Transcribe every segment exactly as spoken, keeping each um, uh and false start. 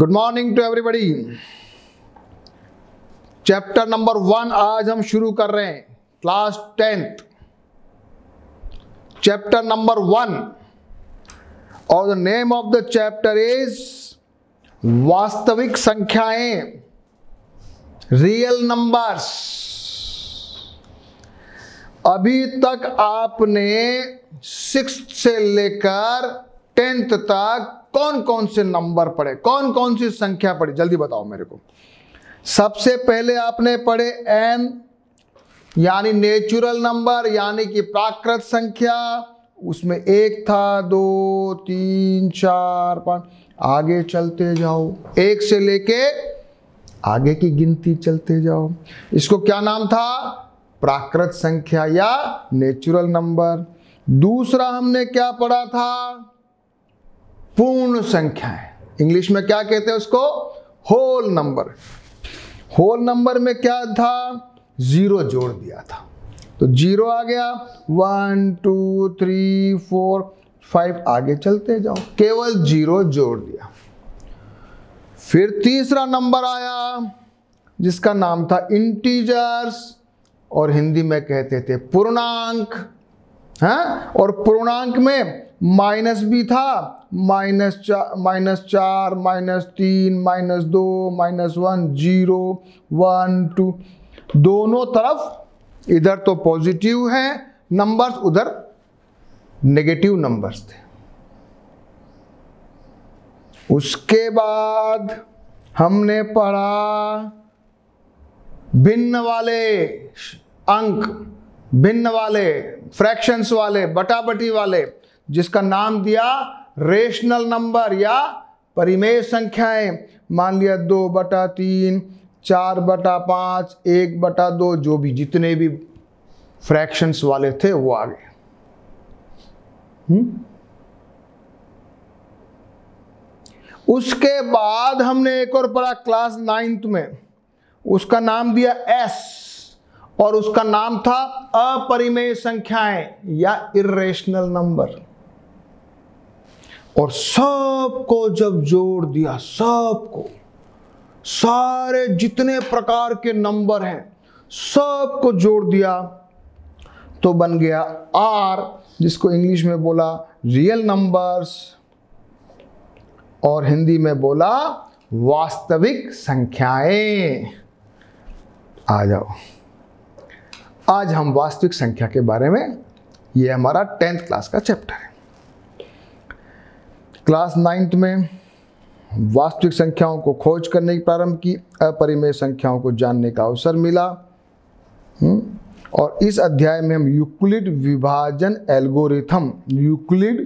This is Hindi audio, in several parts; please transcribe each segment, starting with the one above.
Good morning to everybody. Chapter number one आज हम शुरू कर रहे हैं, class tenth chapter number one. और the name of the chapter is वास्तविक संख्याएं, रियल नंबर्स। अभी तक आपने सिक्स्थ से लेकर टेंथ तक कौन कौन से नंबर पढ़े, कौन कौन सी संख्या पढ़ी, जल्दी बताओ मेरे को। सबसे पहले आपने पढ़े एन यानी नेचुरल नंबर, यानी कि प्राकृत संख्या। उसमें एक था, दो, तीन, चार, पाँच, आगे चलते जाओ, एक से लेके आगे की गिनती चलते जाओ। इसको क्या नाम था? प्राकृत संख्या या नेचुरल नंबर। दूसरा हमने क्या पढ़ा था? पूर्ण संख्याएं, इंग्लिश में क्या कहते हैं उसको? Whole number. होल नंबर में क्या था? जीरो जोड़ दिया था, तो जीरो आ गया, one two three four five, आगे चलते जाओ, केवल जीरो जोड़ दिया। फिर तीसरा नंबर आया जिसका नाम था इंटीजर्स, और हिंदी में कहते थे पूर्णांक। हाँ, और पूर्णांक में माइनस भी था, माइनस चार, माइनस चार, माइनस तीन, माइनस दो, minus one, zero, one, two, दोनों तरफ, इधर तो पॉजिटिव है नंबर्स, उधर नेगेटिव नंबर्स थे। उसके बाद हमने पढ़ा भिन्न वाले अंक, भिन्न वाले, फ्रैक्शंस वाले, बटाबटी वाले, जिसका नाम दिया रेशनल नंबर या परिमेय संख्याएं। मान लिया दो बटा तीन, चार बटा पाँच, एक बटा दो, जो भी जितने भी फ्रैक्शंस वाले थे वो आ गए। उसके बाद हमने एक और पढ़ा क्लास नाइन्थ में, उसका नाम दिया एस, और उसका नाम था अपरिमेय संख्याएं या इर्रेशनल नंबर। और सबको जब जोड़ दिया, सबको, सारे जितने प्रकार के नंबर हैं सबको जोड़ दिया, तो बन गया आर, जिसको इंग्लिश में बोला रियल नंबर्स और हिंदी में बोला वास्तविक संख्याएं। आ जाओ, आज हम वास्तविक संख्या के बारे में, ये हमारा टेंथ क्लास का चैप्टर है। क्लास नाइन्थ में वास्तविक संख्याओं को खोज करने की प्रारंभ की, अपरिमेय संख्याओं को जानने का अवसर मिला। और इस अध्याय में हम यूक्लिड विभाजन एल्गोरिथम, यूक्लिड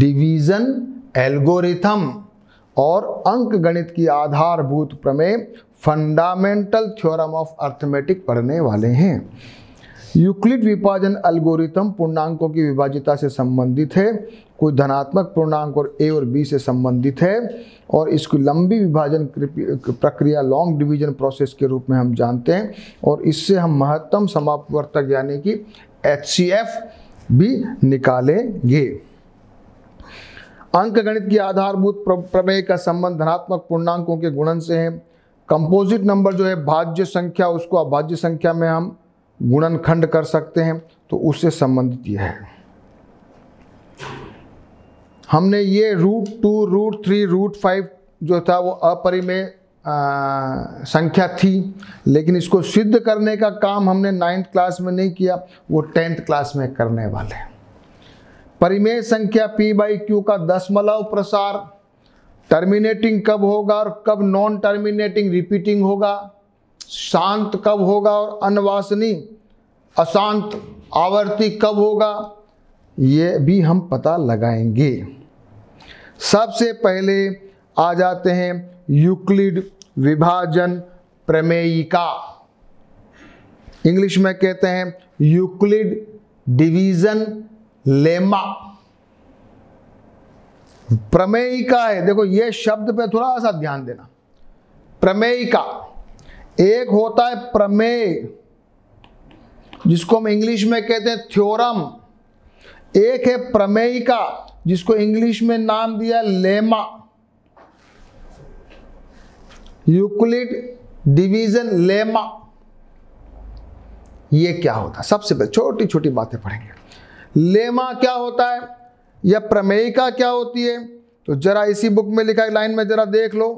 डिवीजन एल्गोरिथम और अंकगणित की आधारभूत प्रमेय, फंडामेंटल थ्योरम ऑफ अर्थमेटिक पढ़ने वाले हैं। यूक्लिड विभाजन एल्गोरिथम पूर्णांकों की विभाज्यता से संबंधित है, कोई धनात्मक पूर्णांक और ए और बी से संबंधित है, और इसकी लंबी विभाजन प्रक्रिया, लॉन्ग डिवीजन प्रोसेस के रूप में हम जानते हैं, और इससे हम महत्तम समापवर्तक यानी कि एच सी एफ भी निकालेंगे। अंकगणित की आधारभूत प्रमेय का संबंध धनात्मक पूर्णांकों के गुणन से है। कंपोजिट नंबर जो है भाज्य संख्या, उसको अभाज्य संख्या में हम गुणन खंड कर सकते हैं, तो उससे संबंधित यह है। हमने ये root two, root three, root five जो था वो अपरिमेय संख्या थी, लेकिन इसको सिद्ध करने का काम हमने नाइन्थ क्लास में नहीं किया, वो टेंथ क्लास में करने वाले हैं। परिमेय संख्या पी बाई क्यू का दशमलव प्रसार, टर्मिनेटिंग कब होगा और कब नॉन टर्मिनेटिंग रिपीटिंग होगा, शांत कब होगा और अनवासनी अशांत आवर्ती कब होगा, ये भी हम पता लगाएंगे। सबसे पहले आ जाते हैं यूक्लिड विभाजन प्रमेयिका, इंग्लिश में कहते हैं यूक्लिड डिवीजन लेमा। प्रमेयिका है, देखो ये शब्द पे थोड़ा सा ध्यान देना। प्रमेयिका, एक होता है प्रमेय जिसको हम इंग्लिश में कहते हैं थ्योरम, एक है प्रमेयिका जिसको इंग्लिश में नाम दिया लेमा। यूक्लिड डिवीजन लेमा, ये क्या होता है? सबसे पहले छोटी छोटी बातें पढ़ेंगे। लेमा क्या होता है या प्रमेयिका क्या होती है? तो जरा इसी बुक में लिखा है, लाइन में जरा देख लो।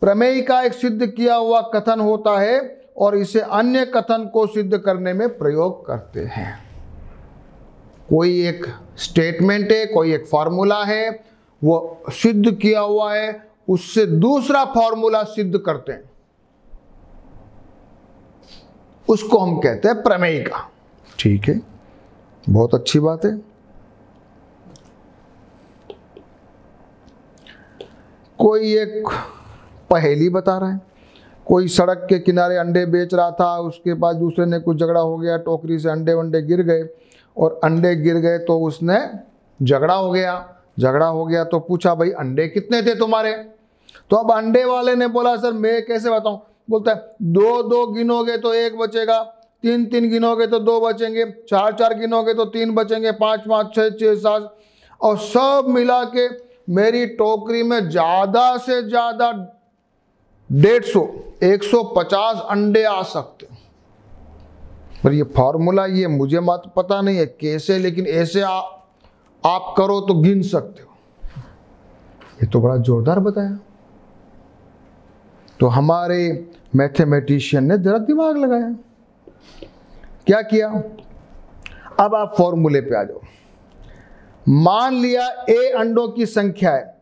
प्रमेयिका एक सिद्ध किया हुआ कथन होता है और इसे अन्य कथन को सिद्ध करने में प्रयोग करते हैं। कोई एक स्टेटमेंट है, कोई एक फार्मूला है, वो सिद्ध किया हुआ है, उससे दूसरा फार्मूला सिद्ध करते हैं, उसको हम कहते हैं प्रमेयिका। ठीक है, बहुत अच्छी बात है। कोई एक पहेली बता रहा है, कोई सड़क के किनारे अंडे बेच रहा था, उसके बाद दूसरे ने कुछ झगड़ा हो गया, टोकरी से अंडे वंडे गिर गए और अंडे गिर गए तो उसने झगड़ा हो गया, झगड़ा हो गया तो पूछा भाई अंडे कितने थे तुम्हारे? तो अब अंडे वाले ने बोला सर मैं कैसे बताऊं? बोलता है दो दो गिनोगे तो एक बचेगा, तीन तीन गिनोगे तो दो बचेंगे, चार चार गिनोगे तो तीन बचेंगे, पाँच पाँच छः छः सात, और सब मिला के मेरी टोकरी में ज़्यादा से ज़्यादा डेढ़ सौ एक सौ पचास अंडे आ सकते। पर ये फार्मूला ये मुझे मत पता नहीं है कैसे, लेकिन ऐसे आ, आप करो तो गिन सकते हो। ये तो बड़ा जोरदार बताया। तो हमारे मैथमेटिशियन ने जरा दिमाग लगाया, क्या किया? अब आप फॉर्मूले पे आ जाओ। मान लिया ए अंडों की संख्या है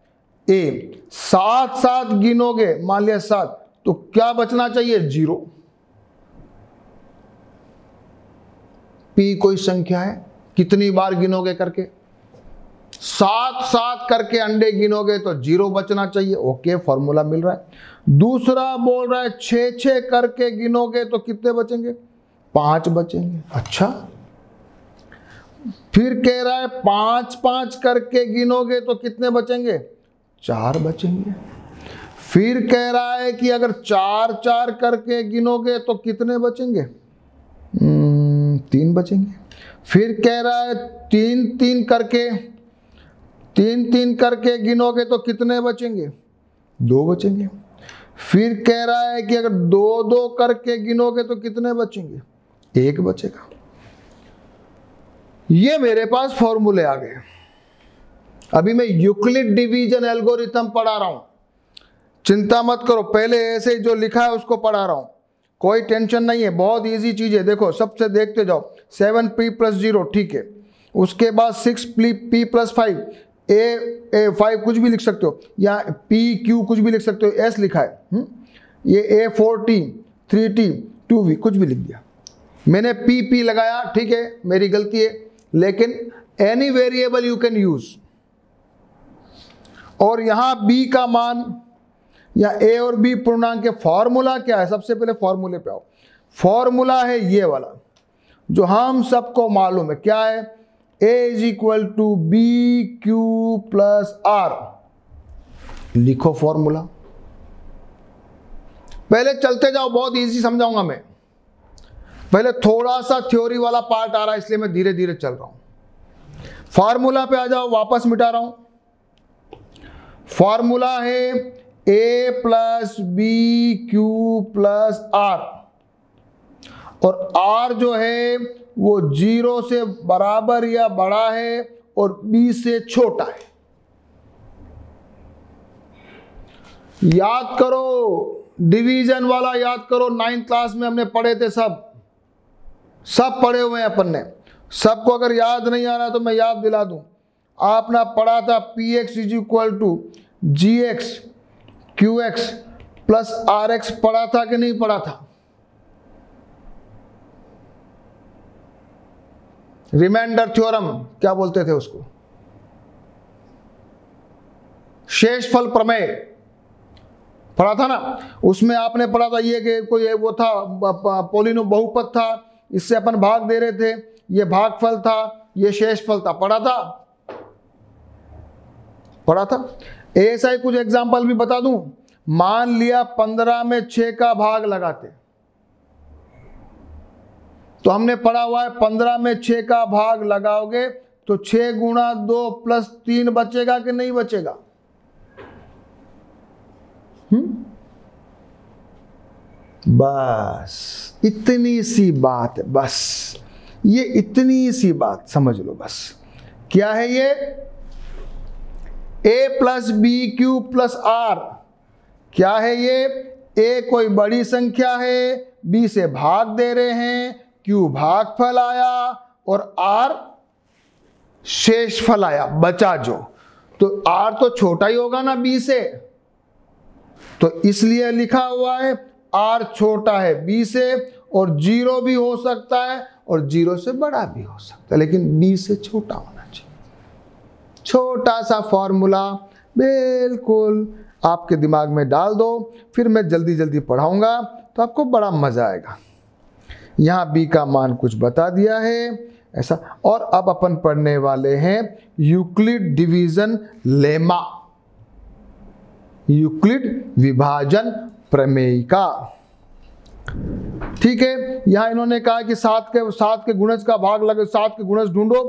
ए, सात सात गिनोगे, मान लिया सात, तो क्या बचना चाहिए? जीरो। पी कोई संख्या है, कितनी बार गिनोगे करके, सात सात करके अंडे गिनोगे तो जीरो बचना चाहिए। ओके, फॉर्मूला मिल रहा है। दूसरा बोल रहा है छः छः करके गिनोगे तो कितने बचेंगे? पाँच बचेंगे। अच्छा, फिर कह रहा है पाँच पाँच करके गिनोगे तो कितने बचेंगे? चार बचेंगे। फिर कह रहा है कि अगर चार चार करके गिनोगे तो कितने बचेंगे? तीन बचेंगे। फिर कह रहा है तीन तीन करके तीन तीन करके गिनोगे तो कितने बचेंगे? दो बचेंगे। फिर कह रहा है कि अगर दो दो करके गिनोगे तो कितने बचेंगे? एक बचेगा। ये मेरे पास फॉर्मूले आ गए। अभी मैं यूक्लिड डिवीजन एल्गोरिथम पढ़ा रहा हूं, चिंता मत करो, पहले ऐसे ही जो लिखा है उसको पढ़ा रहा हूं, कोई टेंशन नहीं है, बहुत इजी चीज है। देखो सबसे देखते जाओ, सेवन पी प्लस जीरो, ठीक है, उसके बाद six p plus five, a a five कुछ भी लिख सकते हो, या पी क्यू कुछ भी लिख सकते हो, एस लिखा है हुँ? ये a four t three t two v कुछ भी लिख दिया, मैंने पी पी लगाया, ठीक है, मेरी गलती है, लेकिन any variable you can use. और यहाँ बी का मान या ए और बी पूर्णांक के फॉर्मूला क्या है? सबसे पहले फॉर्मूले पे आओ। फॉर्मूला है ये वाला जो हम सबको मालूम है, क्या है? A is equal to b q plus r. लिखो फॉर्मूला, पहले चलते जाओ, बहुत इजी समझाऊंगा मैं, पहले थोड़ा सा थ्योरी वाला पार्ट आ रहा है इसलिए मैं धीरे धीरे चल रहा हूं। फॉर्मूला पे आ जाओ, वापस मिटा रहा हूं। फॉर्मूला है A plus b q plus r, और R जो है वो जीरो से बराबर या बड़ा है और बी से छोटा है। याद करो डिवीजन वाला, याद करो नाइन्थ क्लास में हमने पढ़े थे, सब सब पढ़े हुए हैं अपन ने। सबको अगर याद नहीं आ रहा तो मैं याद दिला दूं, आपने पढ़ा था p x is equal to g x q x plus r x, पढ़ा था कि नहीं पढ़ा था? रिमाइंडर थ्योरम क्या बोलते थे उसको? शेषफल प्रमेय पढ़ा था ना, उसमें आपने पढ़ा था ये कि कोई वो था पोलिनो बहुपद था, इससे अपन भाग दे रहे थे, ये भागफल था, ये शेषफल था, पढ़ा था पढ़ा था ऐसा ही कुछ एग्जाम्पल भी बता दूं। मान लिया पंद्रह में छह का भाग लगाते, तो हमने पढ़ा हुआ है पंद्रह में छः का भाग लगाओगे तो छः गुणा दो प्लस तीन बचेगा कि नहीं बचेगा? हम्म, बस इतनी सी बात, बस ये इतनी सी बात समझ लो। बस क्या है ये? A plus b q plus r. क्या है ये? ए कोई बड़ी संख्या है, बी से भाग दे रहे हैं, क्यू भागफल आया और आर शेषफल आया, बचा जो। तो आर तो छोटा ही होगा ना बी से, तो इसलिए लिखा हुआ है आर छोटा है बी से, और जीरो भी हो सकता है और जीरो से बड़ा भी हो सकता है, लेकिन बी से छोटा होना चाहिए। छोटा सा फॉर्मूला बिल्कुल आपके दिमाग में डाल दो, फिर मैं जल्दी जल्दी पढ़ाऊंगा तो आपको बड़ा मजा आएगा। यहाँ बी का मान कुछ बता दिया है ऐसा। और अब अपन पढ़ने वाले हैं यूक्लिड डिवीजन लेमा, यूक्लिड विभाजन प्रमेय का। ठीक है, यहाँ इन्होंने कहा कि सात के सात के गुणज का भाग लगे, सात के गुणज ढूंढो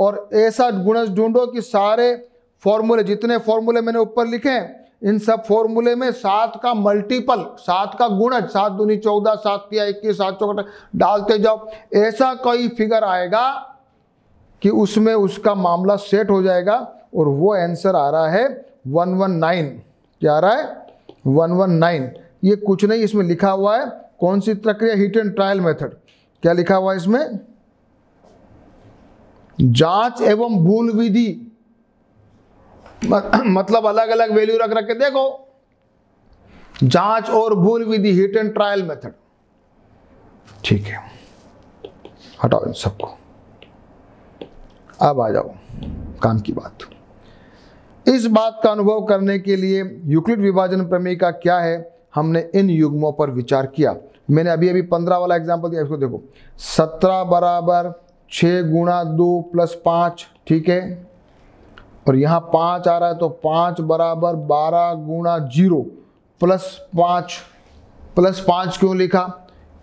और ऐसा गुणज ढूंढो कि सारे फॉर्मूले, जितने फॉर्मूले मैंने ऊपर लिखे हैं, इन सब फॉर्मूले में सात का मल्टीपल, सात का गुणज, सात दूनी चौदह, सात तिया इक्कीस, सात चौका डालते जाओ, ऐसा कोई फिगर आएगा कि उसमें उसका मामला सेट हो जाएगा। और वो आंसर आ रहा है वन वन नाइन। क्या आ रहा है? One one nine. ये कुछ नहीं, इसमें लिखा हुआ है कौन सी प्रक्रिया? Hit and trial method. क्या लिखा हुआ है इसमें? जांच एवं भूल विधि। मतलब अलग अलग वैल्यू रख रख के देखो, जांच और भूल विधि, हिट एंड ट्रायल मेथड। ठीक है, हटाओ इन सबको। अब आ जाओ काम की बात। इस बात का अनुभव करने के लिए यूक्लिड विभाजन प्रमेय का क्या है, हमने इन युग्मों पर विचार किया। मैंने अभी अभी पंद्रह वाला एग्जाम्पल दिया, इसको देखो। सत्रह बराबर छः गुणा दो प्लस पाँच, ठीक है, और यहाँ पाँच आ रहा है तो पाँच बराबर बारह गुणा जीरो प्लस पाँच। प्लस पाँच क्यों लिखा?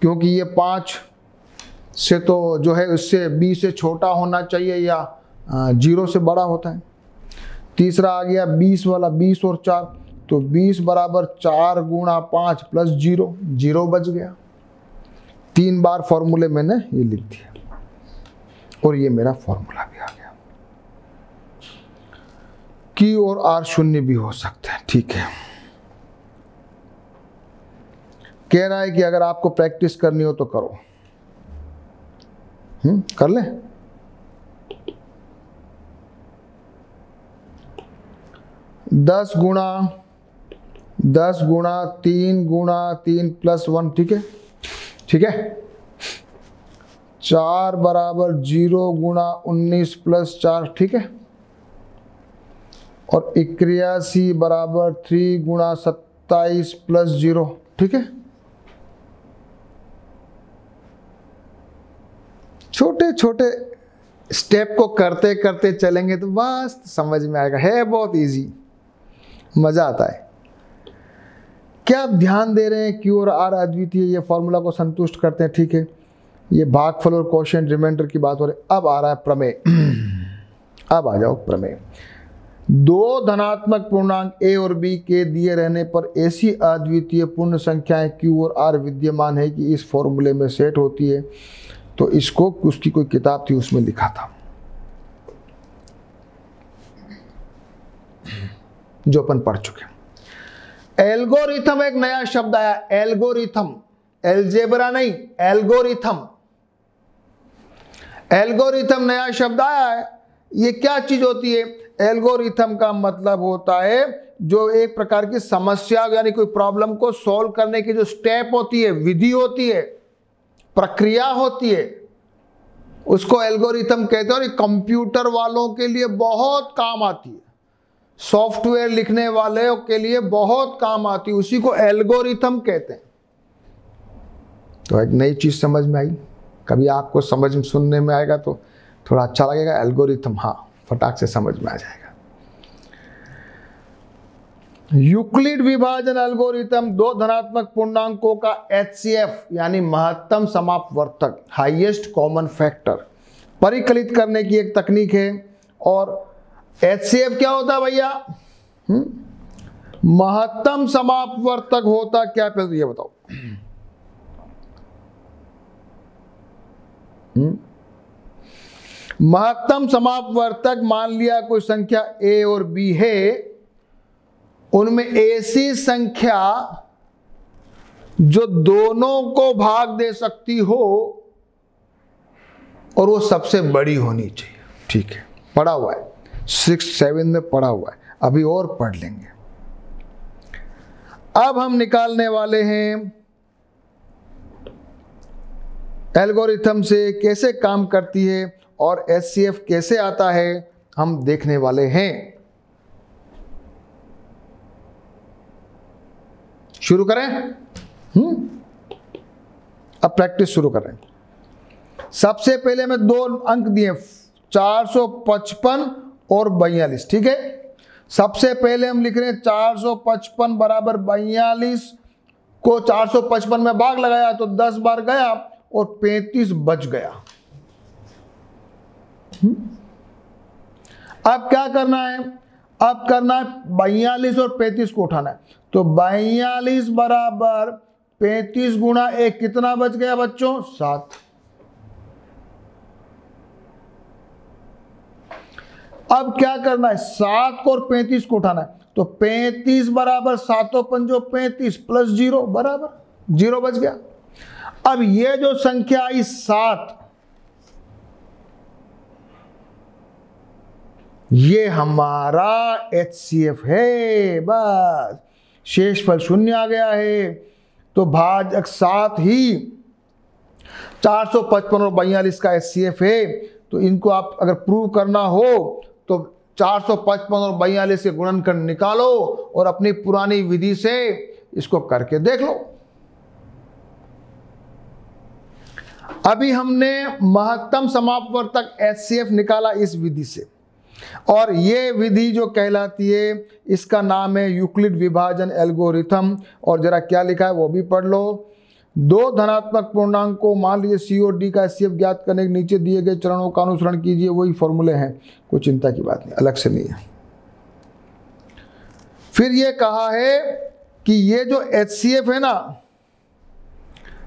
क्योंकि ये पाँच से तो जो है उससे बी से छोटा होना चाहिए या जीरो से बड़ा होता है। तीसरा आ गया बीस वाला, बीस और चार, तो बीस बराबर चार गुणा पाँच प्लस जीरो, जीरो बच गया। तीन बार फॉर्मूले मैंने ये लिख दिया और ये मेरा फॉर्मूला भी आ गया। Q और R शून्य भी हो सकता है। ठीक है, कह रहा है कि अगर आपको प्रैक्टिस करनी हो तो करो। हम्म, कर ले। दस गुणा दस गुणा तीन गुणा तीन प्लस वन, ठीक है, ठीक है, चार बराबर जीरो गुणा उन्नीस प्लस चार, ठीक है, और इक्यासी बराबर थ्री गुणा सत्ताईस प्लस जीरो, ठीक है। छोटे छोटे स्टेप को करते करते चलेंगे तो बस समझ में आएगा। है बहुत इजी, मज़ा आता है। क्या आप ध्यान दे रहे हैं? क्यू और आर अद्वितीय, ये फॉर्मूला को संतुष्ट करते हैं, ठीक है। ये भागफल और कोशेंट रिमाइंडर की बात हो रही है। अब आ रहा है प्रमेय। अब आ जाओ प्रमेय। दो धनात्मक पूर्णांक ए और बी के दिए रहने पर ऐसी अद्वितीय पूर्ण संख्याएं क्यू और आर विद्यमान है कि इस फॉर्मूले में सेट होती है। तो इसको उसकी कोई किताब थी, उसमें लिखा था, जो अपन पढ़ चुके। एल्गोरिथम, एक नया शब्द आया, एल्गोरिथम। एल्जेब्रा नहीं, एल्गोरिथम। एल्गोरिथम नया शब्द आया है। ये क्या चीज होती है? एल्गोरिथम का मतलब होता है जो एक प्रकार की समस्या यानी कोई प्रॉब्लम को सॉल्व करने की जो स्टेप होती है, विधि होती है, प्रक्रिया होती है, उसको एल्गोरिथम कहते हैं। और कंप्यूटर वालों के लिए बहुत काम आती है, सॉफ्टवेयर लिखने वाले के लिए बहुत काम आती है, उसी को एल्गोरिथम कहते हैं। तो एक नई चीज़ समझ में आई, कभी आपको समझ में सुनने में आएगा तो थोड़ा अच्छा लगेगा। एल्गोरिथम, हाँ, फटाक से समझ में आ जाएगा। यूक्लिड विभाजन एल्गोरिथम दो धनात्मक पूर्णांकों का एचसीएफ यानी महत्तम समापवर्तक, हाईएस्ट कॉमन फैक्टर, परिकलित करने की एक तकनीक है। और एचसीएफ क्या होता है भैया? महत्तम समापवर्तक होता क्या? पहले ये बताओ, महत्तम समापवर्तक मान लिया कोई संख्या ए और बी है, उनमें ऐसी संख्या जो दोनों को भाग दे सकती हो और वो सबसे बड़ी होनी चाहिए। ठीक है, पढ़ा हुआ है, सिक्स सेवन में पढ़ा हुआ है, अभी और पढ़ लेंगे। अब हम निकालने वाले हैं एल्गोरिथम से कैसे काम करती है और एचसीएफ कैसे आता है, हम देखने वाले हैं। शुरू करें, हम्म अब प्रैक्टिस शुरू करें। सबसे पहले मैं दो अंक दिए चार सौ पचपन और बयालीस। ठीक है, सबसे पहले हम लिख रहे हैं चार सौ पचपन बराबर बयालीस को चार सौ पचपन में भाग लगाया तो दस बार गया और पैंतीस बच गया। अब क्या करना है, अब करना है बयालीस और पैंतीस को उठाना है। तो बयालीस बराबर पैंतीस गुणा एक कितना बच गया बच्चों, सात। अब क्या करना है, सात को और पैंतीस को उठाना है। तो पैंतीस बराबर सातों पंजो पैंतीस प्लस जीरो बराबर जीरो बच गया। अब ये जो संख्या आई सात, ये हमारा एचसीएफ है। बस शेषफल शून्य आ गया है, तो भाजक सात ही चार सौ पचपन और बयालीस का एचसीएफ है। तो इनको आप अगर प्रूव करना हो तो चार सौ पचपन और बयालीस के गुणनखंड निकालो और अपनी पुरानी विधि से इसको करके देख लो। अभी हमने महत्तम समापवर्तक एचसीएफ निकाला इस विधि से, और ये विधि जो कहलाती है इसका नाम है यूक्लिड विभाजन एल्गोरिथम। और जरा क्या लिखा है वो भी पढ़ लो। दो धनात्मक पूर्णांक को मान लीजिए सी और डी का एचसीएफ ज्ञात करने के नीचे दिए गए चरणों का अनुसरण कीजिए। वही फॉर्मूले हैं, कोई चिंता की बात नहीं, अलग से नहीं है। फिर ये कहा है कि ये जो एचसीएफ है ना,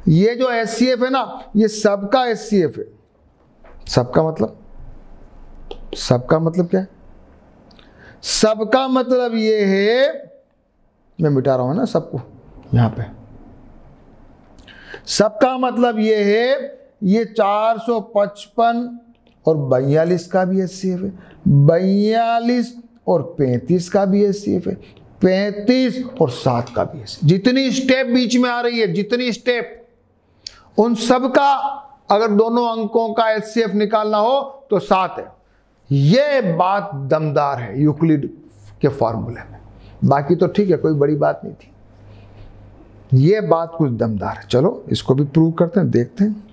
ये जो एचसीएफ है ना, ये सबका एचसीएफ है। सबका मतलब, सबका मतलब क्या है, सबका मतलब ये है, मैं मिटा रहा हूं ना सबको यहां पे, सबका मतलब ये है, ये चार सौ पचपन और बयालीस का भी एचसीएफ है, बयालीस और पैंतीस का भी एचसीएफ है, पैंतीस और सात का भी एचसीएफ। जितनी स्टेप बीच में आ रही है, जितनी स्टेप, उन सब का अगर दोनों अंकों का एचसीएफ निकालना हो तो सात है। ये बात दमदार है यूक्लिड के फॉर्मूले में, बाकी तो ठीक है कोई बड़ी बात नहीं थी। ये बात कुछ दमदार है, चलो इसको भी प्रूव करते हैं, देखते हैं।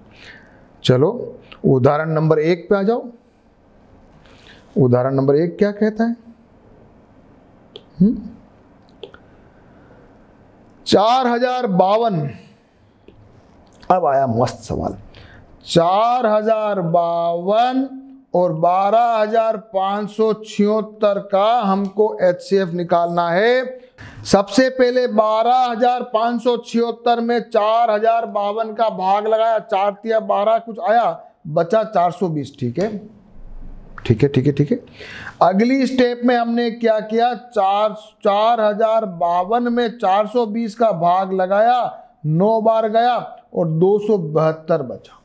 चलो उदाहरण नंबर एक पे आ जाओ। उदाहरण नंबर एक क्या कहता है, चार हजार बावन। अब आया मस्त सवाल, चार हजार बावन और बारह हजार पाँच सौ छिहत्तर का हमको एचसीएफ निकालना है। सबसे पहले बारह हजार पाँच सौ छिहत्तर में चार हजार बावन का भाग लगाया, चार तिया बारह कुछ आया, बचा चार सौ बीस। ठीक है ठीक है ठीक है ठीक है। अगली स्टेप में हमने क्या किया, चार चार हजार बावन में चार सौ बीस का भाग लगाया, नौ बार गया और दो सौ बहत्तर बचा।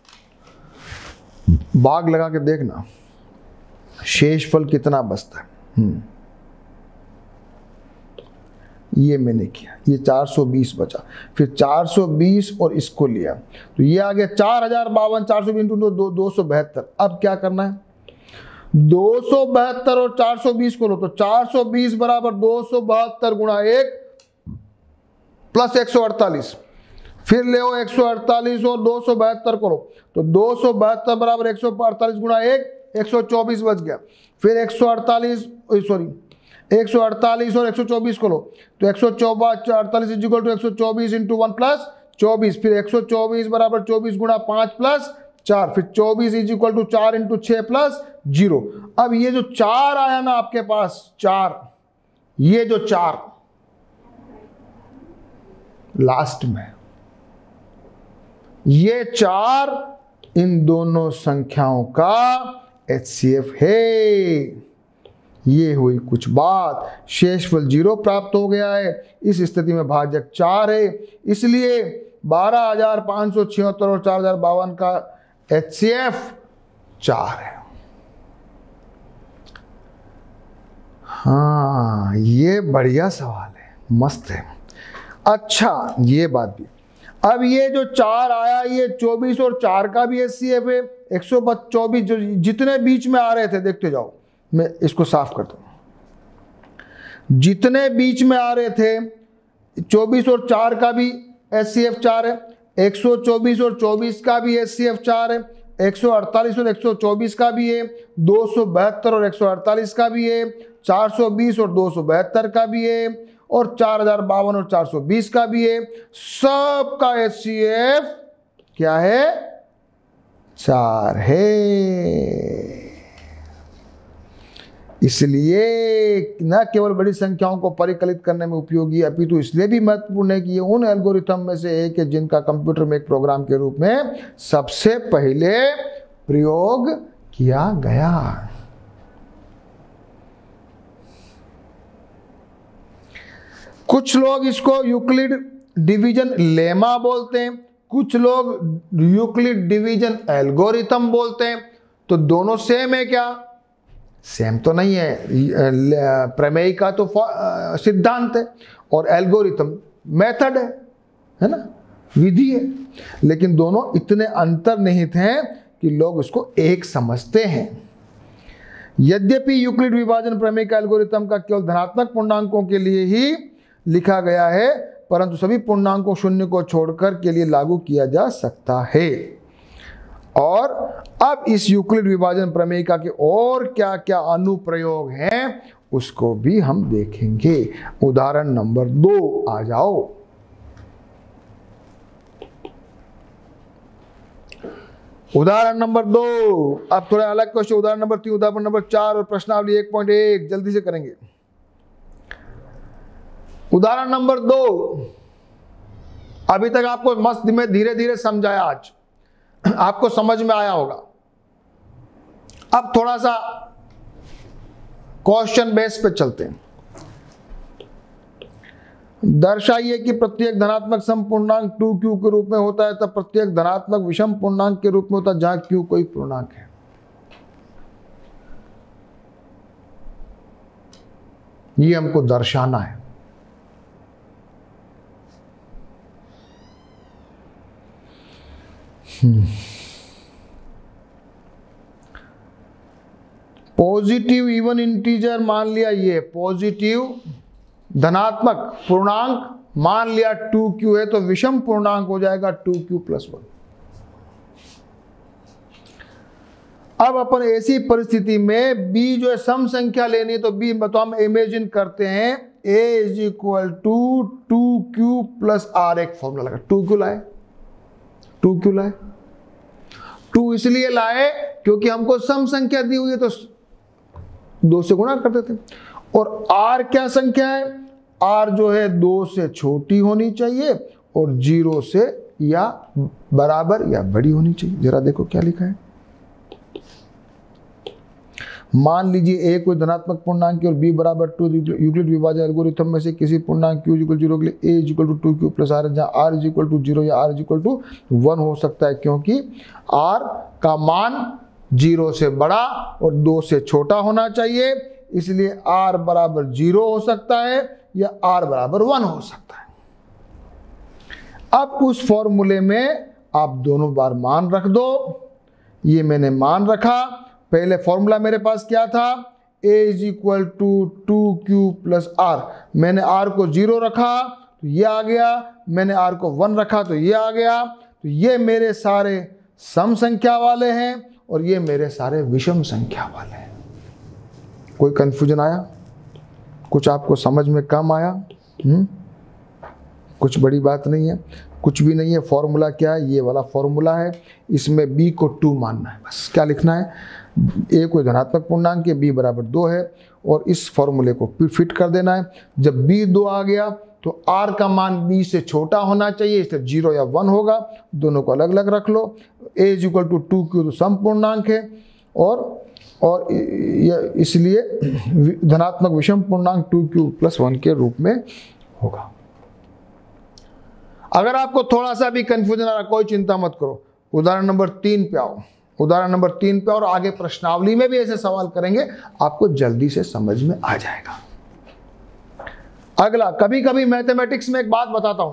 भाग लगा के देखना शेषफल कितना बचता है। ये मैंने किया, ये चार सौ बीस बचा, फिर चार सौ बीस और इसको लिया तो ये आ गया चार हजार बावन, चार सौ बीस इंटू दो सौ बहत्तर। अब क्या करना है, दो सौ बहत्तर और चार सौ बीस को लो तो चार सौ बीस बराबर दो सौ बहत्तर गुणा एक प्लस एक सौ अड़तालीस। फिर ले ओ एक सौ अड़तालीस और दो सौ बहत्तर करो तो दो सौ बहत्तर बराबर एक सौ अड़तालीस गुणा एक, एक सौ चौबीस बच गया। फिर एक सौ अड़तालीस सॉरी एक सौ अड़तालीस और एक सौ चौबीस करो तो एक सौ चौबीस अड़तालीस इज इक्वल टू एक सौ चौबीस इंटू वन प्लस चौबीस। फिर एक सौ चौबीस बराबर चौबीस गुणा पाँच प्लस चार, फिर चौबीस इज इक्वल टू चार इंटू छः प्लस जीरो। अब ये जो चार आया ना आपके पास, चार, ये जो चार लास्ट में, ये चार इन दोनों संख्याओं का एचसीएफ है। ये हुई कुछ बात। शेषफल जीरो प्राप्त हो गया है, इस स्थिति में भाजक चार है, इसलिए बारह हजार पाँच सौ छिहत्तर और चार हजार बावन का एचसीएफ चार है। हाँ, ये बढ़िया सवाल है, मस्त है। अच्छा, ये बात भी, अब ये जो चार आया ये चौबीस और चार का भी एचसीएफ है, एक सौ चौबीस जो जितने बीच में आ रहे थे, देखते जाओ, मैं इसको साफ करता हूँ। जितने बीच में आ रहे थे चौबीस और चार का भी एचसीएफ चार है, एक सौ चौबीस और चौबीस का भी एचसीएफ चार है, एक सौ अड़तालीस और एक सौ चौबीस का भी है, दो सौ बहत्तर और एक सौ अड़तालीस का भी है, चार सौ बीस और दो सौ बहत्तर का भी है, और चार हजार बावन और चार सौ बीस का भी है। सबका एचसीएफ क्या है? चार है। इसलिए न केवल बड़ी संख्याओं को परिकलित करने में उपयोगी है, अपितु इसलिए भी महत्वपूर्ण है कि ये उन एल्गोरिथम में से एक है जिनका कंप्यूटर में एक प्रोग्राम के रूप में सबसे पहले प्रयोग किया गया। कुछ लोग इसको यूक्लिड डिवीजन लेमा बोलते हैं, कुछ लोग यूक्लिड डिवीजन एल्गोरिथम बोलते हैं। तो दोनों सेम है क्या? सेम तो नहीं है। प्रमेय का तो सिद्धांत है और एल्गोरिथम मेथड है, है ना, विधि है। लेकिन दोनों इतने अंतर्निहित हैं कि लोग इसको एक समझते हैं। यद्यपि यूक्लिड विभाजन प्रमेय का एल्गोरिथम का केवल धनात्मक पूर्णांकों के लिए ही लिखा गया है, परंतु सभी पूर्णांकों शून्य को छोड़कर के लिए लागू किया जा सकता है। और अब इस यूक्लिड विभाजन प्रमेयिका के और क्या क्या अनुप्रयोग हैं उसको भी हम देखेंगे। उदाहरण नंबर दो आ जाओ। उदाहरण नंबर दो, अब थोड़ा अलग क्वेश्चन। उदाहरण नंबर तीन, उदाहरण नंबर चार और प्रश्नावली एक पॉइंट एक, जल्दी से करेंगे। उदाहरण नंबर दो, अभी तक आपको मस्त में धीरे धीरे समझाया, आज आपको समझ में आया होगा। अब थोड़ा सा क्वेश्चन बेस पे चलते हैं। दर्शाइए कि प्रत्येक धनात्मक सम पूर्णांक टू क्यू के रूप में होता है तब प्रत्येक धनात्मक विषम पूर्णांक के रूप में होता है जहां क्यू कोई पूर्णांक है। ये हमको दर्शाना है। पॉजिटिव इवन इंटीजर मान लिया, ये पॉजिटिव धनात्मक पूर्णांक मान लिया टू क्यू है, तो विषम पूर्णांक हो जाएगा टू क्यू प्लस वन। अब अपन ऐसी परिस्थिति में b जो है सम संख्या लेनी है, तो b बताओ, हम इमेजिन करते हैं a is equal to two q plus r. एक फॉर्मूला लगा, टू क्यू लाए टू क्यू लाए टू इसलिए लाए क्योंकि हमको सम संख्या दी हुई है, तो दो से गुणा करते थे। और r क्या संख्या है? r जो है दो से छोटी होनी चाहिए और जीरो से या बराबर या बड़ी होनी चाहिए। जरा देखो क्या लिखा है। मान लीजिए a कोई धनात्मक पूर्णांक और b बराबर टू। यूक्लिड विभाजन एल्गोरिथम में से किसी पूर्णांक q इक्वल जीरो के लिए a is equal to two q plus r, जहाँ r is equal to zero या r is equal to one हो सकता है, क्योंकि r का मान जीरो से बड़ा और दो से छोटा होना चाहिए, इसलिए r बराबर जीरो हो सकता है या r बराबर वन हो सकता है। अब उस फॉर्मूले में आप दोनों बार मान रख दो। ये मैंने मान रखा। पहले फॉर्मूला मेरे पास क्या था? a is equal to two q plus r. मैंने r को जीरो रखा तो ये आ गया, मैंने r को वन रखा तो ये आ गया। तो ये मेरे सारे सम संख्या वाले हैं और ये मेरे सारे विषम संख्या वाले हैं। कोई कंफ्यूजन आया? कुछ आपको समझ में कम आया? हुँ? कुछ बड़ी बात नहीं है, कुछ भी नहीं है। फॉर्मूला क्या है? ये वाला फॉर्मूला है। इसमें b को टू मानना है, बस। क्या लिखना है? ए कोई धनात्मक पूर्णांक है, बी बराबर दो है और इस फॉर्मूले को फिट कर देना है। जब बी दो आ गया तो R का मान B से छोटा होना चाहिए, इसलिए जीरो या वन होगा। दोनों को अलग अलग रख लो। A is equal to two q तो समपूर्णांक है और और इसलिए धनात्मक विषम पूर्णांक टू क्यू प्लस वन के रूप में होगा। अगर आपको थोड़ा सा भी कंफ्यूजन आ रहा कोई चिंता मत करो, उदाहरण नंबर तीन पे आओ। उदाहरण नंबर तीन पे और आगे प्रश्नावली में भी ऐसे सवाल करेंगे, आपको जल्दी से समझ में आ जाएगा। अगला, कभी कभी मैथमेटिक्स में एक बात बताता हूं,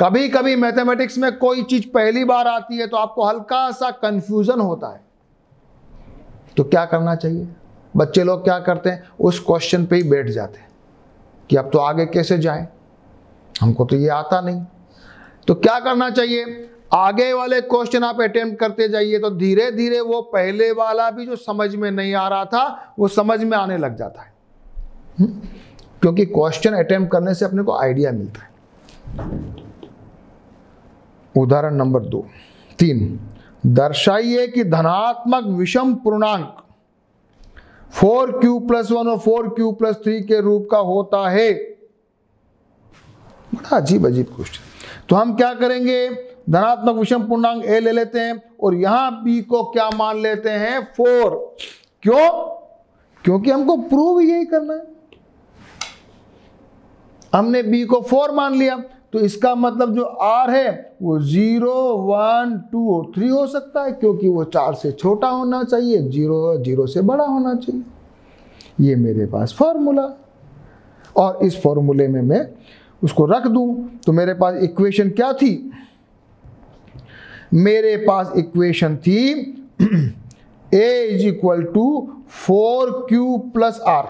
कभी कभी मैथमेटिक्स में कोई चीज पहली बार आती है तो आपको हल्का सा कंफ्यूजन होता है, तो क्या करना चाहिए? बच्चे लोग क्या करते हैं, उस क्वेश्चन पे ही बैठ जाते हैं कि अब तो आगे कैसे जाएं, हमको तो ये आता नहीं। तो क्या करना चाहिए, आगे वाले क्वेश्चन आप अटेम्प्ट करते जाइए तो धीरे धीरे वो पहले वाला भी जो समझ में नहीं आ रहा था वो समझ में आने लग जाता है, क्योंकि क्वेश्चन अटेम्प्ट करने से अपने को आइडिया मिलता है। उदाहरण नंबर दो तीन, दर्शाइए कि धनात्मक विषम पूर्णांक फोर क्यू प्लस वन और फोर क्यू प्लस थ्री के रूप का होता है। बड़ा अजीब अजीब क्वेश्चन। तो हम क्या करेंगे, धनात्मक विषम पूर्णांक ए ले लेते हैं और यहां बी को क्या मान लेते हैं, फोर। क्यों? क्योंकि हमको प्रूव यही करना है। हमने बी को फोर मान लिया तो इसका मतलब जो आर है वो जीरो वन टू और थ्री हो सकता है, क्योंकि वो चार से छोटा होना चाहिए, जीरो जीरो से बड़ा होना चाहिए। ये मेरे पास फॉर्मूला और इस फॉर्मूले में मैं उसको रख दूं तो मेरे पास इक्वेशन क्या थी, मेरे पास इक्वेशन थी a is equal to four q plus r,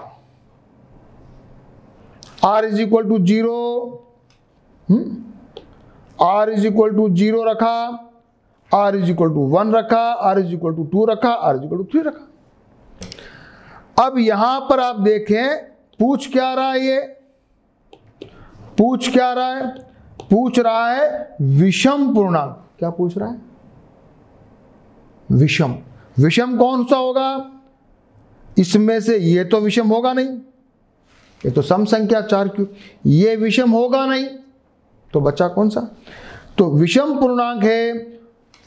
r is equal to zero, r is equal to zero रखा, r is equal to one रखा, r is equal to two रखा, r is equal to three रखा। अब यहां पर आप देखें पूछ क्या रहा है, ये पूछ क्या रहा है, पूछ रहा है विषम पूर्णांक। क्या पूछ रहा है, विषम। विषम कौन सा होगा, इसमें से ये तो विषम होगा नहीं, ये तो सम संख्या चार क्यू, ये विषम होगा नहीं, तो बचा कौन सा? तो विषम पूर्णांक है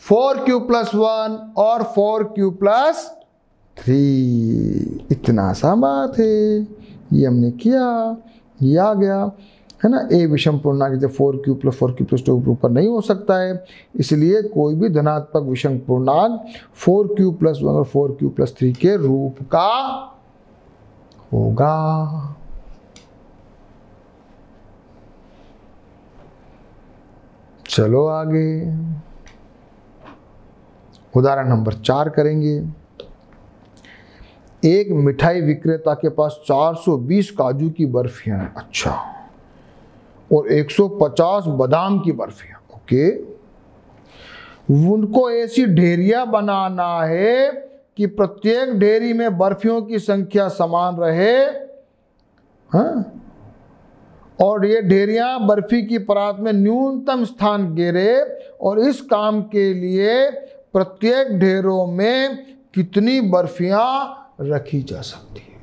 फोर क्यू प्लस वन और फोर क्यू प्लस थ्री। इतना सा बात है, ये हमने किया, ये आ गया है ना। ए विषम पूर्णांक जब four q plus four q plus two ऊपर नहीं हो सकता है, इसलिए कोई भी धनात्मक विषम पूर्णांक फोर क्यू प्लस वन और फोर क्यू प्लस थ्री के रूप का होगा। चलो आगे उदाहरण नंबर चार करेंगे। एक मिठाई विक्रेता के पास चार सौ बीस काजू की बर्फियां, अच्छा, और एक सौ पचास बादाम की बर्फियां, ओके। उनको ऐसी ढेरिया बनाना है कि प्रत्येक ढेरी में बर्फियों की संख्या समान रहे, हाँ? और ये ढेरियां बर्फी की परात में न्यूनतम स्थान घेरे, और इस काम के लिए प्रत्येक ढेरों में कितनी बर्फियां रखी जा सकती है।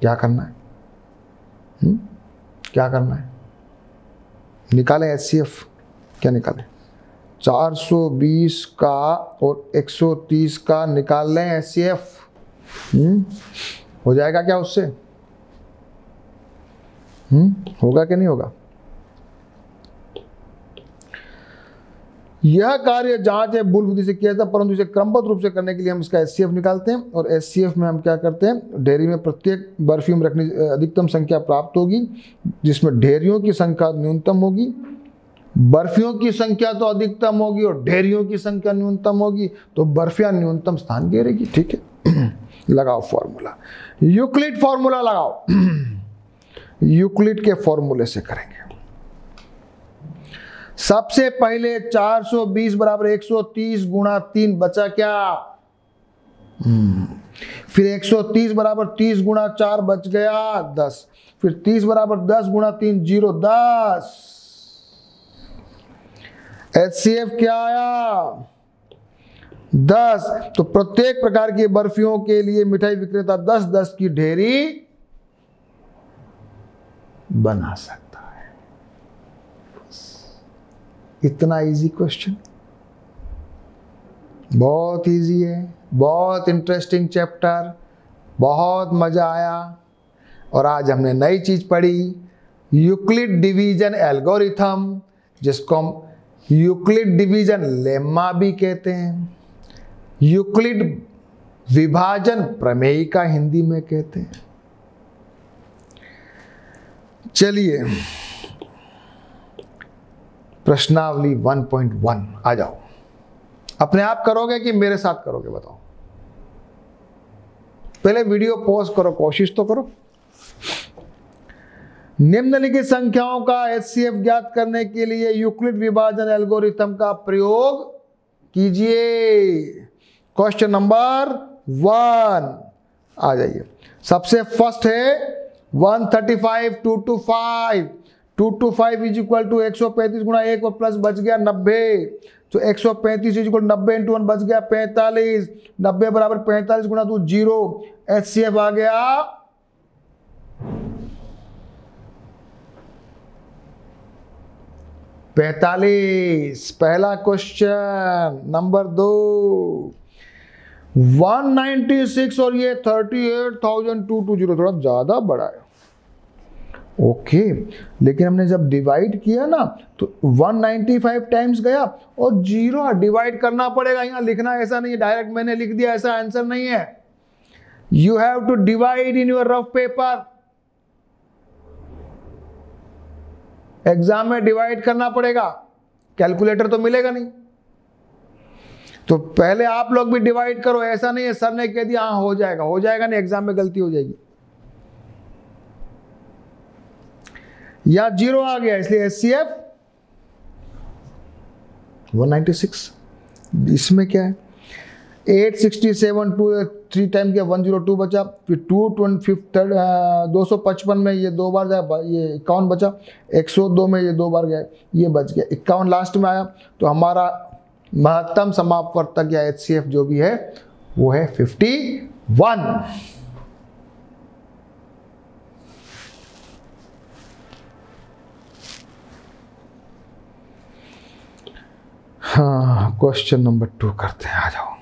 क्या करना है, हुँ? क्या करना है, निकालें एचसीएफ। क्या निकालें, चार सौ बीस का और एक सौ तीस का निकाल लें एचसीएफ, हो जाएगा क्या उससे, हम्म होगा कि नहीं होगा। यह कार्य जांच है मूल विधि से किया जाता है, परंतु इसे क्रमबद्ध रूप से करने के लिए हम इसका एचसीएफ निकालते हैं, और एचसीएफ में हम क्या करते हैं, ढेरी में प्रत्येक बर्फी में रखने अधिकतम संख्या प्राप्त होगी जिसमें ढेरियों की संख्या न्यूनतम होगी। बर्फियों की संख्या तो अधिकतम होगी और ढेरियों की संख्या न्यूनतम होगी, तो बर्फियां न्यूनतम स्थान घेरेगी, ठीक है। लगाओ फॉर्मूला, यूक्लिड फॉर्मूला लगाओ, यूक्लिड के फॉर्मूले से करेंगे। सबसे पहले चार सौ बीस बराबर एक सौ तीस गुणा तीन, बचा क्या, फिर एक सौ तीस बराबर तीस गुणा चार बच गया दस, फिर तीस बराबर दस गुणा तीन जीरो दस। एचसीएफ क्या आया, दस। तो प्रत्येक प्रकार की बर्फियों के लिए मिठाई विक्रेता दस दस की ढेरी बना सकता है। इतना इजी क्वेश्चन, बहुत इजी है, बहुत इंटरेस्टिंग चैप्टर, बहुत मजा आया। और आज हमने नई चीज पढ़ी, यूक्लिड डिवीजन एल्गोरिथम, जिसको हम यूक्लिड डिवीजन लेम्मा भी कहते हैं, यूक्लिड विभाजन प्रमेय का हिंदी में कहते हैं। चलिए प्रश्नावली वन पॉइंट वन आ जाओ। अपने आप करोगे कि मेरे साथ करोगे बताओ। पहले वीडियो पॉज करो, कोशिश तो करो। निम्नलिखित संख्याओं का एचसीएफ ज्ञात करने के लिए यूक्लिड विभाजन एल्गोरिथम का प्रयोग कीजिए। क्वेश्चन नंबर वन आ जाइए। सबसे फर्स्ट है one thirty five, two two five, two two five is equal to एक सौ पैंतीस गुणा एक और प्लस बच गया नब्बे। तो एक सौ पैंतीस इज इक्वल नब्बे इंटू वन बच गया पैंतालीस, नब्बे बराबर पैंतालीस गुणा दो जीरो, एच सी एफ आ गया पैंतालीस। पहला क्वेश्चन नंबर दो, वन नाइन्टी सिक्स और ये thirty eight thousand two two zero, थोड़ा ज्यादा बड़ा है ओके, लेकिन हमने जब डिवाइड किया ना तो वन नाइन्टी फाइव टाइम्स गया और जीरो डिवाइड करना पड़ेगा। यहाँ लिखना ऐसा नहीं है, डायरेक्ट मैंने लिख दिया, ऐसा आंसर नहीं है। You have to divide in your rough paper, exam में डिवाइड करना पड़ेगा, कैलकुलेटर तो मिलेगा नहीं। तो पहले आप लोग भी डिवाइड करो, ऐसा नहीं है सर ने कह दिया हाँ हो जाएगा, हो जाएगा नहीं, एग्जाम में गलती हो जाएगी। या जीरो आ गया इसलिए एचसीएफ वन नाइन्टी सिक्स। इसमें क्या है, eight sixty seven, two three time के वन जीरो टू बचा, फिर टू ट्वेंटी दो सौ पचपन में ये दो बार गया, ये इक्यावन बचा, एक सौ दो में ये दो बार गया, ये बच गया इक्यावन लास्ट में आया। तो हमारा महत्तम समापवर्तक या एच सी एफ जो भी है वो है फिफ्टी वन। हाँ क्वेश्चन नंबर टू करते हैं, आ जाओ।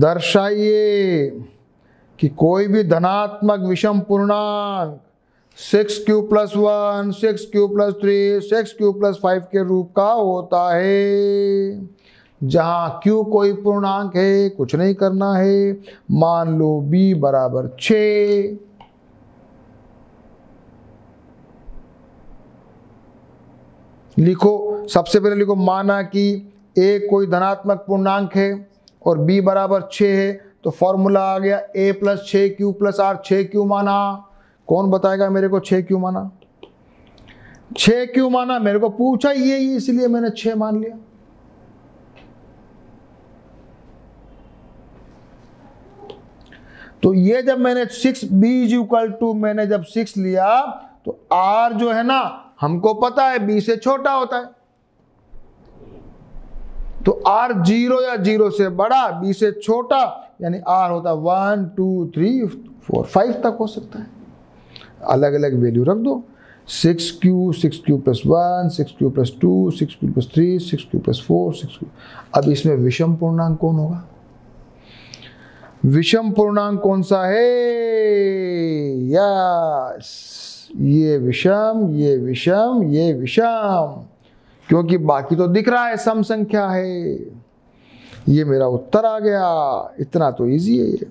दर्शाइए कि कोई भी धनात्मक विषम पूर्णांक six q plus one, six q plus three, six q plus five के रूप का होता है, जहाँ क्यू कोई पूर्णांक है, कुछ नहीं करना है। मान लो बी बराबर छः, लिखो सबसे पहले लिखो माना कि ए कोई धनात्मक पूर्णांक है और b बराबर छः है, तो फॉर्मूला आ गया a प्लस छः क्यू प्लस आर। छः क्यू माना, कौन बताएगा मेरे को छः क्यू माना? छः क्यू माना, मेरे को पूछा ये ही, इसलिए मैंने छः मान लिया। तो ये जब मैंने six b is equal to मैंने जब सिक्स लिया तो r जो है ना हमको पता है b से छोटा होता है, तो R जीरो या जीरो से बड़ा, B से छोटा, यानी R होता है one two three four five तक हो सकता है। अलग अलग वैल्यू रख दो, six q, six q plus one, six q plus two, six q plus three, six q plus four, six q. अब इसमें विषम पूर्णांक कौन होगा? विषम पूर्णांक कौन सा है? यस, ये विषम, ये विषम, ये विषम, क्योंकि बाकी तो दिख रहा है सम संख्या है। ये मेरा उत्तर आ गया, इतना तो इजी है ये।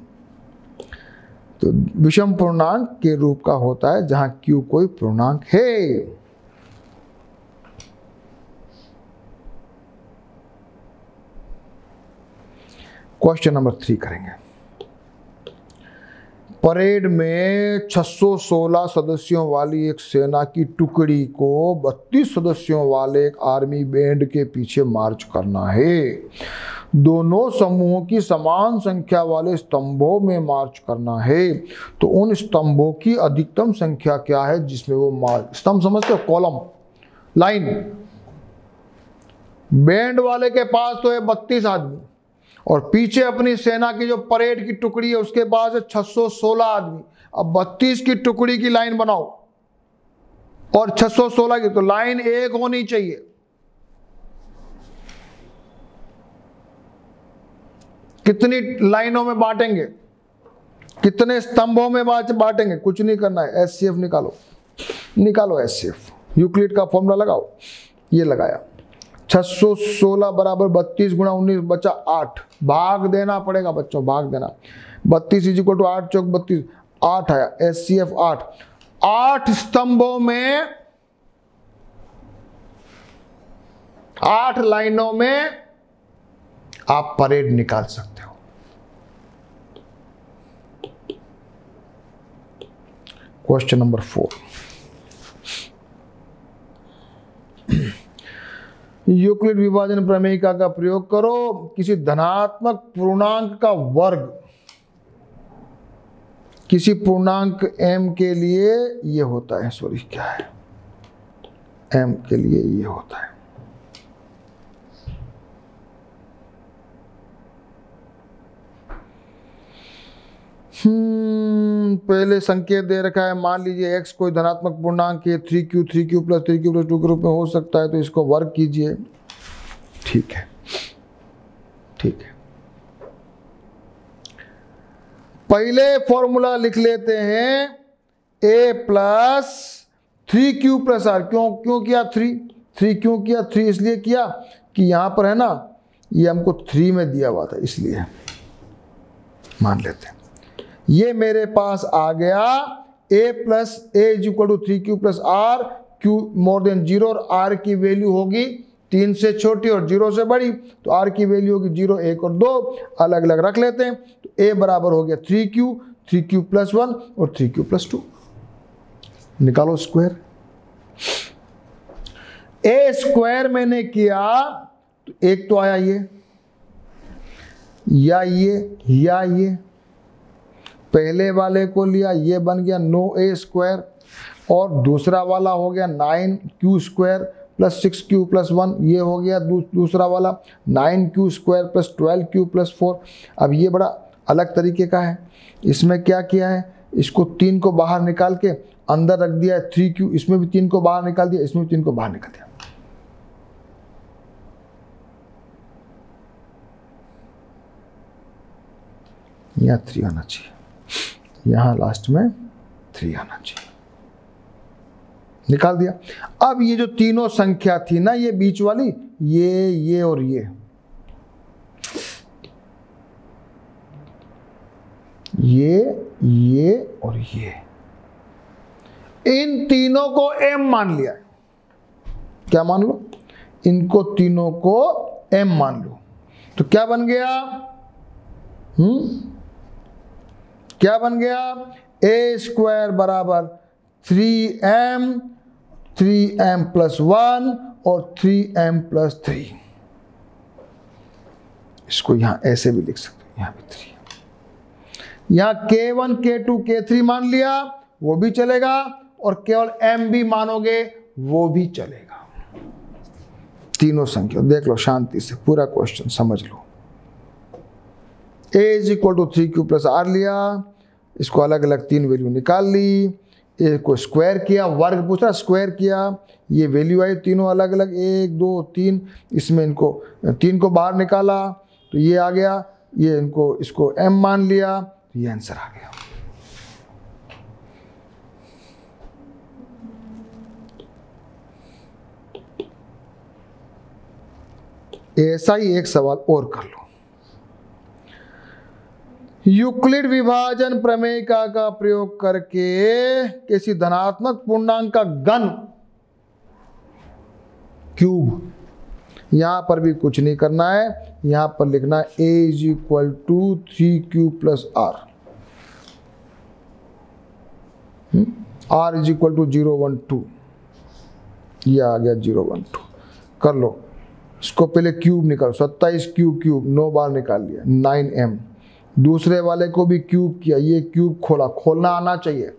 तो विषम पूर्णांक के रूप का होता है जहां Q कोई पूर्णांक है। क्वेश्चन नंबर थ्री करेंगे। परेड में छह सौ सोलह सदस्यों वाली एक सेना की टुकड़ी को बत्तीस सदस्यों वाले एक आर्मी बैंड के पीछे मार्च करना है। दोनों समूहों की समान संख्या वाले स्तंभों में मार्च करना है, तो उन स्तंभों की अधिकतम संख्या क्या है जिसमें वो मार्च। स्तंभ समझते हो, कॉलम, लाइन। बैंड वाले के पास तो है बत्तीस आदमी और पीछे अपनी सेना की जो परेड की टुकड़ी है उसके पास है छह सौ सोलह आदमी। अब बत्तीस की टुकड़ी की लाइन बनाओ और छह सौ सोलह की, तो लाइन एक होनी चाहिए। कितनी लाइनों में बांटेंगे, कितने स्तंभों में बांटेंगे, कुछ नहीं करना है। एचसीएफ निकालो, निकालो एचसीएफ, यूक्लिड का फॉर्मूला लगाओ। ये लगाया छह सौ सोलह बराबर बत्तीस गुणा उन्नीस बचा आठ। भाग देना पड़ेगा बच्चों, भाग देना। बत्तीस इज इक्वल टू आठ चौक बत्तीस, आठ आया एचसीएफ आठ। आठ स्तंभों में, आठ लाइनों में आप परेड निकाल सकते हो। क्वेश्चन नंबर फोर, यूक्लिड विभाजन प्रमेयिका का प्रयोग करो। किसी धनात्मक पूर्णांक का वर्ग किसी पूर्णांक m के लिए ये होता है, सॉरी क्या है, m के लिए ये होता है। हम्म पहले संकेत दे रखा है, मान लीजिए x कोई धनात्मक पूर्णांक है, three q three q plus three q plus two के रूप में हो सकता है, तो इसको वर्ग कीजिए। ठीक है, ठीक है, पहले फॉर्मूला लिख लेते हैं a plus three q plus r. क्यों क्यों किया थ्री, थ्री क्यों किया, थ्री इसलिए किया कि यहाँ पर है ना, ये हमको थ्री में दिया हुआ था, इसलिए मान लेते हैं। ये मेरे पास आ गया a plus a is equal to three q plus r, q more than zero और आर की वैल्यू होगी तीन से छोटी और जीरो से बड़ी, तो आर की वैल्यू होगी जीरो, एक और दो, अलग अलग रख लेते हैं। तो a बराबर हो गया three q, three q plus one और थ्री क्यू प्लस टू। निकालो स्क्वायर, a स्क्वायर मैंने किया तो एक तो आया ये या ये या ये, पहले वाले को लिया ये बन गया नौ ए स्क्वायर और दूसरा वाला हो गया nine q square plus six q plus one, ये हो गया दू, दूसरा वाला nine q square plus twelve q plus four. अब ये बड़ा अलग तरीके का है, इसमें क्या किया है, इसको तीन को बाहर निकाल के अंदर रख दिया है, थ्री क्यू इसमें भी तीन को बाहर निकाल दिया, इसमें भी तीन को बाहर निकाल दिया। यहाँ थ्री आना चाहिए, यहाँ लास्ट में थ्री आना चाहिए, निकाल दिया। अब ये जो तीनों संख्या थी ना, ये बीच वाली, ये ये और ये ये ये और ये, इन तीनों को m मान लिया। क्या मान लो, इनको तीनों को m मान लो, तो क्या बन गया, हम्म क्या बन गया, ए स्क्वायर बराबर three m, three m plus one और थ्री एम प्लस थ्री। इसको यहाँ ऐसे भी लिख सकते हो, यहाँ भी थ्री, यहाँ के वन के टू के थ्री मान लिया वो भी चलेगा, और केवल एम भी मानोगे वो भी चलेगा। तीनों संख्या देख लो शांति से, पूरा क्वेश्चन समझ लो। A is equal to three q plus r लिया, इसको अलग अलग तीन वैल्यू निकाल ली, ए को स्क्वायर किया, वर्ग पूछा स्क्वायर किया, ये वैल्यू आई तीनों अलग अलग एक दो तीन, इसमें इनको तीन को बाहर निकाला तो ये आ गया, ये इनको इसको m मान लिया, ये आंसर आ गया। ऐसा ही एक सवाल और कर लो। यूक्लिड विभाजन प्रमेयिका का प्रयोग करके किसी धनात्मक पूर्णांक का घन क्यूब, यहां पर भी कुछ नहीं करना है, यहां पर लिखना है a is equal to three q plus r, r is equal to zero one two, यह आ गया जीरो वन टू। कर लो इसको, पहले क्यूब निकालो, सत्ताईस क्यू क्यूब नौ बार निकाल लिया, नाइन एम, दूसरे वाले को भी क्यूब किया, ये क्यूब खोला, खोलना आना चाहिए,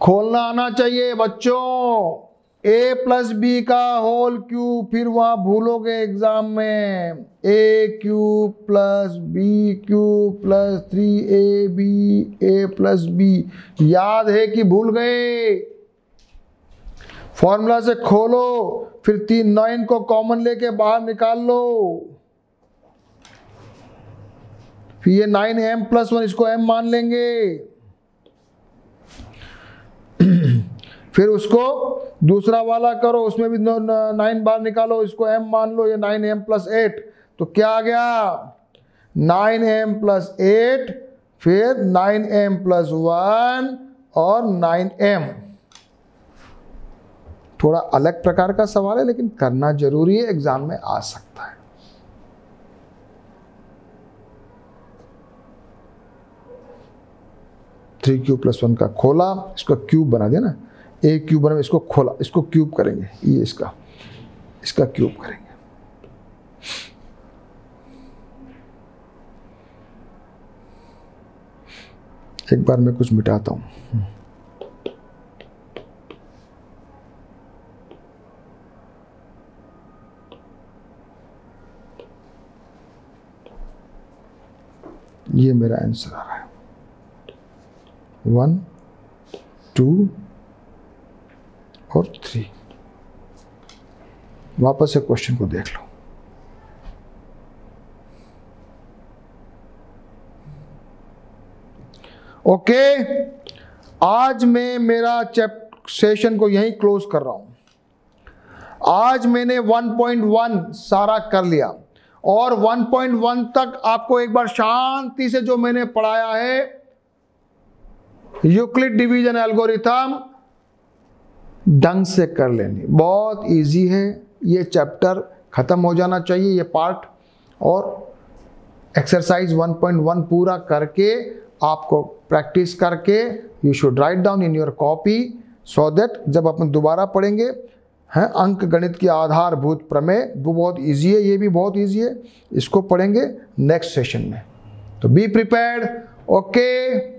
खोलना आना चाहिए बच्चों, ए प्लस बी का होल क्यूब, फिर वहाँ भूलोगे एग्जाम में a cube plus b cube plus three a b a plus b, याद है कि भूल गए? फॉर्मूला से खोलो, फिर तीन नाइन को कॉमन लेके बाहर निकाल लो, फिर ये नाइन एम प्लस वन इसको एम मान लेंगे, फिर उसको दूसरा वाला करो, उसमें भी नाइन बार निकालो, इसको एम मान लो, ये नाइन एम प्लस एट, तो क्या आ गया नाइन एम प्लस एट, फिर नाइन एम प्लस वन और नाइन एम। थोड़ा अलग प्रकार का सवाल है लेकिन करना जरूरी है, एग्जाम में आ सकता है। थ्री क्यूब प्लस वन का खोला, इसका क्यूब बना दिया ना, ए क्यूब बना, इसको खोला, इसको क्यूब करेंगे, ये इसका इसका क्यूब करेंगे, एक बार मैं कुछ मिटाता हूँ। ये मेरा आंसर आ रहा है वन टू और थ्री। वापस से क्वेश्चन को देख लो, ओके। आज मैं मेरा चैप्टर सेशन को यहीं क्लोज कर रहा हूं। आज मैंने वन पॉइंट वन सारा कर लिया और वन पॉइंट वन तक आपको एक बार शांति से जो मैंने पढ़ाया है यूक्लिड डिवीजन एल्गोरिथम ढंग से कर लेनी, बहुत इजी है। ये चैप्टर ख़त्म हो जाना चाहिए, ये पार्ट, और एक्सरसाइज वन पॉइंट वन पूरा करके आपको प्रैक्टिस करके you should write down in your copy so that जब अपन दोबारा पढ़ेंगे हैं अंक गणित की आधारभूत प्रमेय, वो बहुत इजी है, ये भी बहुत इजी है, इसको पढ़ेंगे नेक्स्ट सेशन में। तो बी प्रिपेयर्ड, ओके।